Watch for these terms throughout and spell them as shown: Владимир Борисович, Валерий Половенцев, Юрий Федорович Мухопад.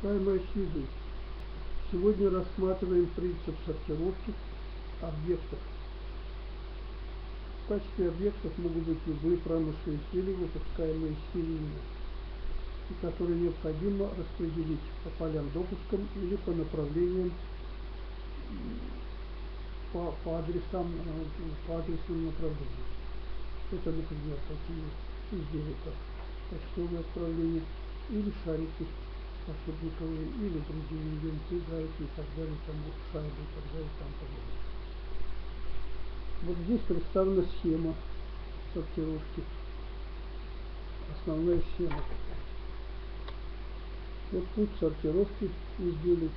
Уважаемая Сиза, сегодня рассматриваем принцип сортировки объектов. В качестве объектов могут быть любые промышленные силы, выпускаемые серийно, и которые необходимо распределить по полям допуском или по направлениям, по адресным направлениям. Это, например, такие изделия, как почтовые отправления или шарики посудниковые, или другие венцы, гайки и так далее, там шайбы и так далее, там подобное. Вот здесь представлена схема сортировки, основная схема. Вот путь сортировки изделий.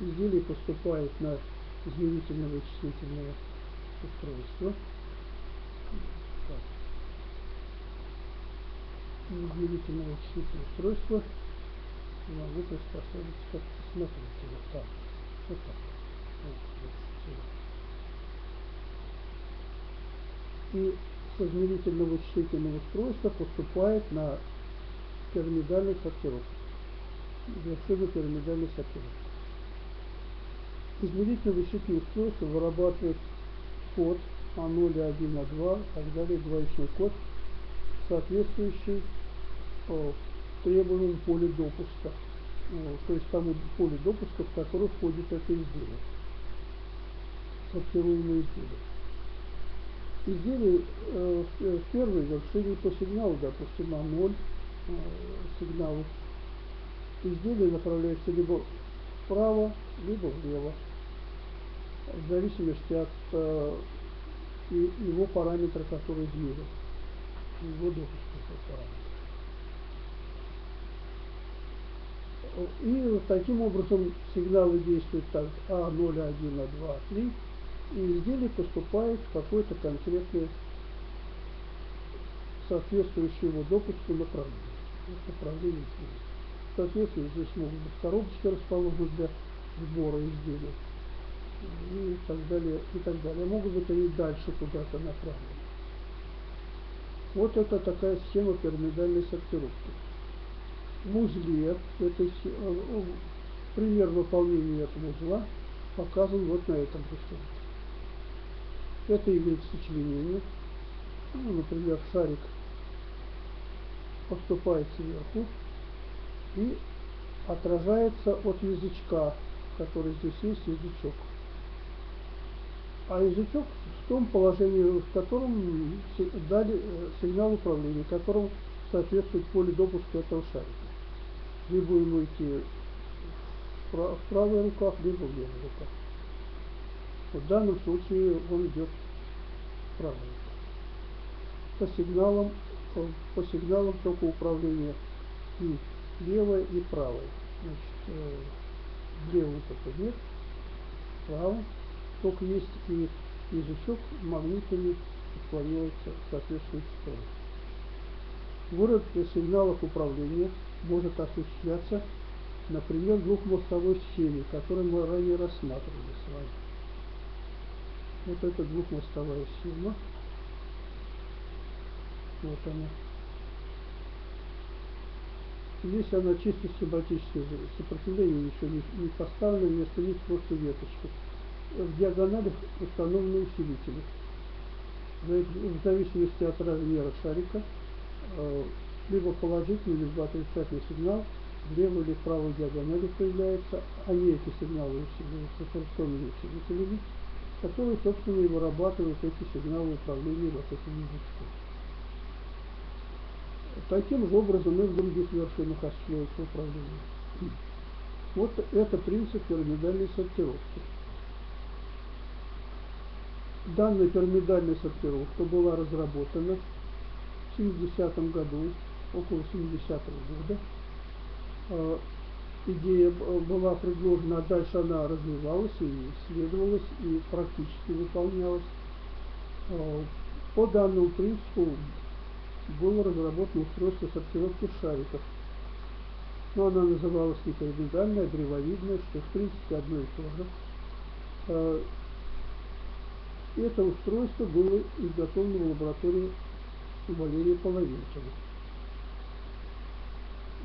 Изделие поступает на измерительно-вычислительное устройство. Измерительно-вычислительное устройство могу приспособить как-то, смотрите, вот так. Вот так. И с измерительно-вычислительного устройства поступает на пирамидальную сортировку. Вершины пирамидальной сортировки. Измерительно-вычислительное устройство вырабатывает код А0, А1, А2, и так далее, двоичный код, соответствующий требуемому полю допуска, то есть тому полю допуска, в которое входит это изделие, сортируемое изделие. Изделие в первой вершине по сигналу, допустим, А0 сигналу. Изделие направляется либо вправо, либо влево, в зависимости от его параметра, который измерен, его допускного параметра. И вот таким образом сигналы действуют так: А0, А1, А2, А3, и изделие поступает в какое-то конкретное соответствующее его допуску направление. Направление изделия. Соответственно, здесь могут быть коробочки расположены для сбора изделий и так далее, и так далее. Могут быть они дальше куда-то направлены. Вот это такая схема пирамидальной сортировки. В узле, пример выполнения этого узла показан вот на этом рисунке. Это является сочленение. Ну, например, шарик поступает сверху и отражается от язычка, который здесь есть, язычок. А язычок в том положении, в котором дали сигнал управления, которому соответствует поле допуска этого шарика. Либо ему идти в правой руках, либо в левой руках. В данном случае он идет в правой руках. По сигналам только управления и левой и правой. Значит, левую только вверх, правую. Только есть и язычок магнитами отклоняется в соответствующую сторону. Выработка сигналов управления может осуществляться, например, двухмостовой схеме, которую мы ранее рассматривали с вами. Вот это двухмостовая схема. Вот она. Здесь она чисто схематическая, сопротивление ничего не поставлено, вместо них просто веточки. В диагоналях установлены усилители. В зависимости от размера шарика, либо положительный, либо отрицательный сигнал, в левой или правой диагонали появляется, они эти сигналы усиливаются функционными усилителями, которые, собственно, и вырабатывают эти сигналы управления вот этим язычком. Таким же образом и в других вершинах осуществляется управление. Вот это принцип пирамидальной сортировки. Данная пирамидальная сортировка была разработана в 70-м году, около 70-го года. Идея была предложена, а дальше она развивалась и исследовалась, и практически выполнялась. По данному принципу было разработано устройство сортировки шариков. Но она называлась не пирамидальная, а древовидная, что в принципе одно и то же. Это устройство было изготовлено в лаборатории Валерии Половенцева.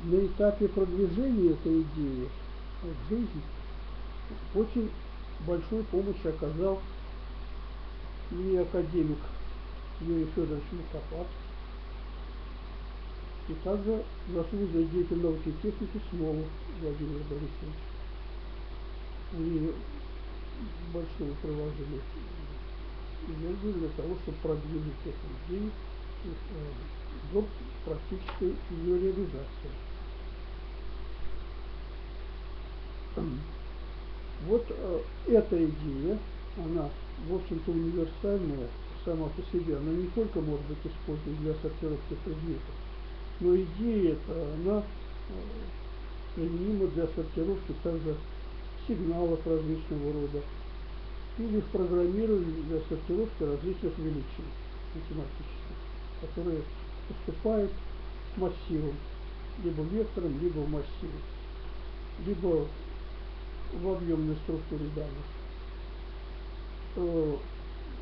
на этапе продвижения этой идеи в жизни очень большую помощь оказал и академик Юрий Федорович Мухопад, и также заслуженный деятель науки и техники снова Владимир Борисович. И большое приложение энергии для того, чтобы продвинуть эту идею до практической ее реализации. Вот эта идея, она, в общем-то, универсальная сама по себе. Она не только может быть использована для сортировки предметов, но идея эта, она применима для сортировки также сигналов различного рода или в программировании для сортировки различных величин математических, которые поступают к массивам, либо вектором, либо в массиве, либо в объемной структуре данных.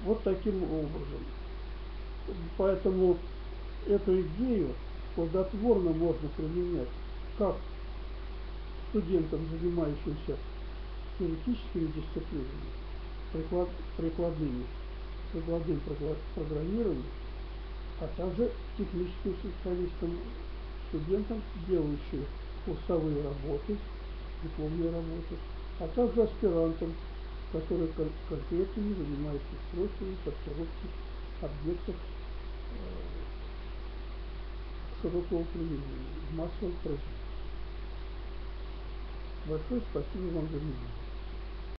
Вот таким образом. Поэтому эту идею плодотворно можно применять как студентам, занимающимся теоретическими дисциплинами, прикладным программированием, а также техническим специалистам, студентам, делающим курсовые работы, дипломные работы, а также аспирантам, которые конкретно занимаются устройством сортировки объектов широкого применения, массового производства. Большое спасибо вам за внимание.